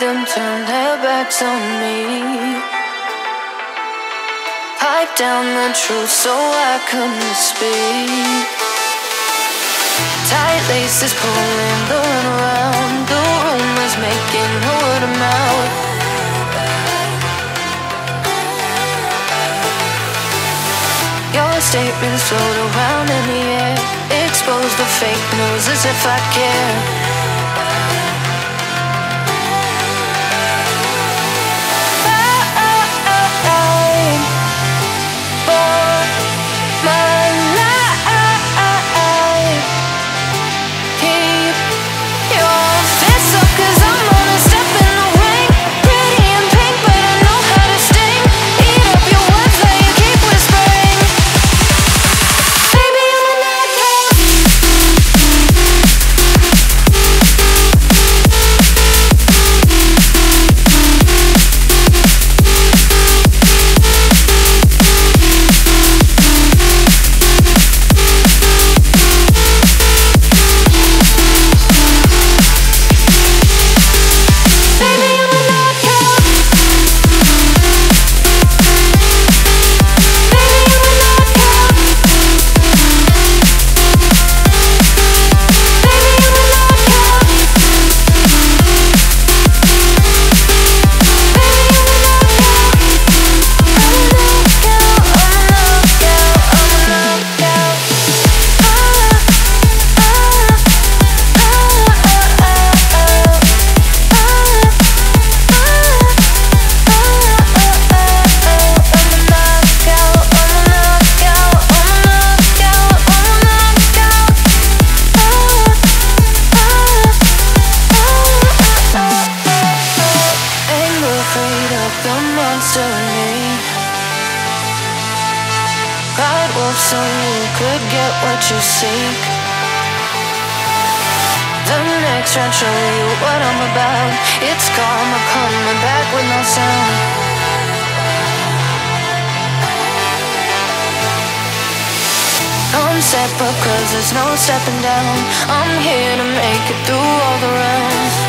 made them turn their backs on me. Pipe down the truth so I couldn't speak. Tight laces pulling the one around. The room is making a word of mouth. Your statements float around in the air. Expose the fake news as if I care. So you could get what you seek. The next round show you what I'm about. It's karma coming back with no sound. I'm set up 'cause there's no stepping down. I'm here to make it through all the rounds.